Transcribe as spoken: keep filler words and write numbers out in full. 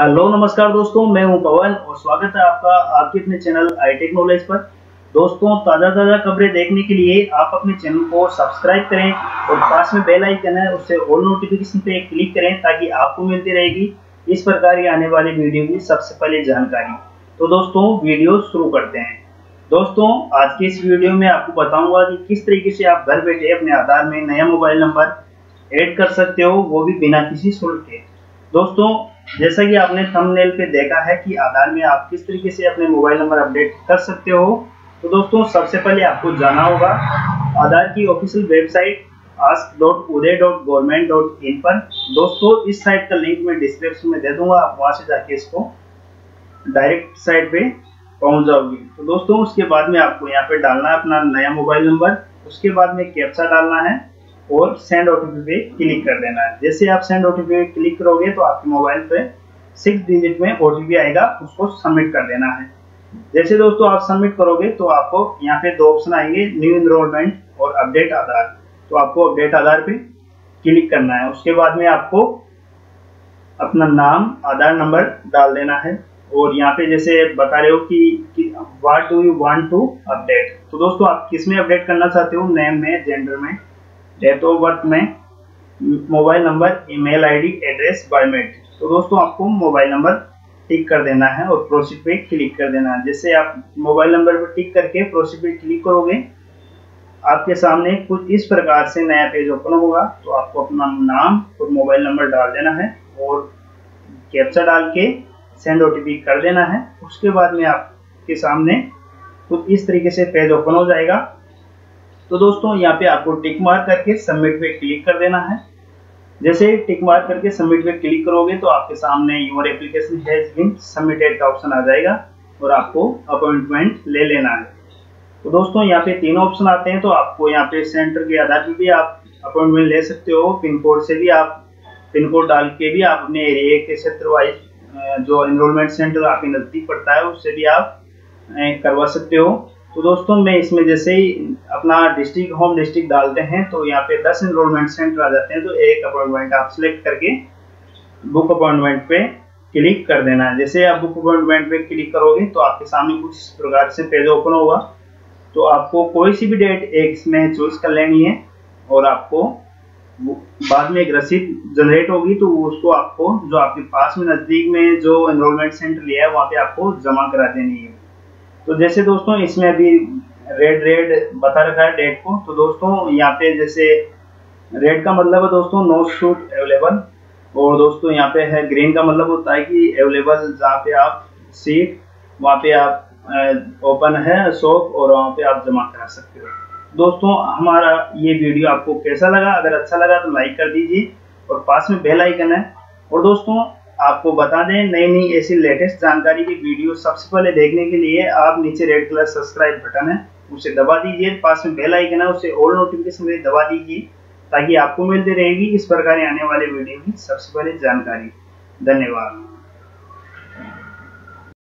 Hello नमस्कार दोस्तों, मैं हूं पवन और स्वागत है आपका आपके अपने चैनल आई टेक्नोलॉजी पर। दोस्तों, ताज़ा ताज़ा खबरें देखने के लिए आप अपने चैनल को सब्सक्राइब करें और पास में बेल आइकन है उससे ऑल नोटिफिकेशन पे क्लिक करें ताकि आपको मिलती रहेगी इस प्रकार की आने वाली वीडियो की सबसे पहले जानकारी। तो दोस्तों, वीडियो शुरू करते हैं। दोस्तों, आज की इस वीडियो में आपको बताऊँगा कि किस तरीके से आप घर बैठे अपने आधार में नया मोबाइल नंबर एड कर सकते हो, वो भी बिना किसी शुल्क के। दोस्तों, जैसा कि आपने थंबनेल पे देखा है कि आधार में आप किस तरीके से अपने मोबाइल नंबर अपडेट कर सकते हो। तो दोस्तों, सबसे पहले आपको जाना होगा आधार की official website ask dot u r e g dot government dot in पर। दोस्तों, इस साइट का लिंक मैं डिस्क्रिप्शन में दे दूंगा, आप वहां से जाके इसको डायरेक्ट साइट पे पहुंच जाओगे। तो दोस्तों, उसके बाद में आपको यहाँ पे डालना है अपना नया मोबाइल नंबर, उसके बाद में कैप्चा डालना है और सेंड ओटीपी पे क्लिक कर देना है। जैसे आप सेंड ओटीपी पे क्लिक करोगे तो आपके मोबाइल पे सिक्स डिजिट में ओटीपी आएगा, उसको सबमिट कर देना है। जैसे दोस्तों आप सबमिट करोगे तो आपको यहाँ पे दो ऑप्शन आएंगे, न्यू इनरोलमेंट और अपडेट आधार। तो आपको अपडेट आधार पे क्लिक करना है। उसके बाद में आपको अपना नाम, आधार नंबर डाल देना है और यहाँ पे जैसे बता रहे हो कि what do you want to update. तो दोस्तों, आप किस में अपडेट करना चाहते हो, नेम में, जेंडर में, डेट ऑफ बर्थ में, mobile number, email ID, address, biometric. तो दोस्तों, आपको मोबाइल नंबर टिक कर देना है और प्रोसीड पे क्लिक कर देना है। जैसे आप मोबाइल नंबर पर टिक करके प्रोसीड पे क्लिक करोगे, आपके सामने कुछ इस प्रकार से नया पेज ओपन होगा। तो आपको अपना नाम और मोबाइल नंबर डाल देना है और कैप्चा डाल के सेंड ओटीपी कर देना है। उसके बाद में आपके सामने कुछ इस तरीके से पेज ओपन हो जाएगा। तो दोस्तों, यहाँ पे आपको टिक मार्क करके सबमिट पे क्लिक कर देना है। जैसे टिक मार्क करके सबमिट पे क्लिक करोगे तो आपके सामने your application has been submitted का ऑप्शन आ जाएगा और आपको अपॉइंटमेंट ले लेना है। तो दोस्तों, यहाँ पे तीन ऑप्शन आते हैं। तो आपको यहाँ पे सेंटर के आधार पर भी आप अपॉइंटमेंट ले सकते हो, पिन कोड से भी आप पिन कोड डाल के भी आप अपने एरिया के क्षेत्र वाइज जो एनरोलमेंट सेंटर आपके नज़दीक पड़ता है उससे भी आप करवा सकते हो। तो दोस्तों, मैं इसमें जैसे ही अपना डिस्ट्रिक्ट, होम डिस्ट्रिक्ट डालते हैं तो यहाँ पे दस एनरोलमेंट सेंटर आ जाते हैं। तो एक अपॉइंटमेंट आप सिलेक्ट करके बुक अपॉइंटमेंट पे क्लिक कर देना है। जैसे आप बुक अपॉइंटमेंट पे क्लिक करोगे तो आपके सामने कुछ इस प्रकार से पेज ओपन होगा। तो आपको कोई सी भी डेट एक इसमें चूज कर लेनी है और आपको बाद में एक रसीद जनरेट होगी। तो उसको आपको जो आपके पास में नज़दीक में जो एनरोलमेंट सेंटर लिया है वहाँ पर आपको जमा करा देनी है। तो जैसे दोस्तों, इसमें अभी रेड रेड बता रखा है डेट को। तो दोस्तों, यहाँ पे जैसे रेड का मतलब है दोस्तों नो शूट अवेलेबल, और दोस्तों यहाँ पे है ग्रीन का मतलब होता है कि अवेलेबल, जहाँ पे आप सीट वहाँ पे आप ओपन है शॉप और वहाँ पे आप जमा करा सकते हो। दोस्तों, हमारा ये वीडियो आपको कैसा लगा? अगर अच्छा लगा तो लाइक कर दीजिए और पास में बेल आइकन है। और दोस्तों, आपको बता दें, नई नई ऐसी लेटेस्ट जानकारी की वीडियो सबसे पहले देखने के लिए आप नीचे रेड कलर सब्सक्राइब बटन है उसे दबा दीजिए, पास में बेल आइकन है उसे ऑल नोटिफिकेशन में दबा दीजिए ताकि आपको मिलती रहेगी इस प्रकार आने वाले वीडियो की सबसे पहले जानकारी। धन्यवाद।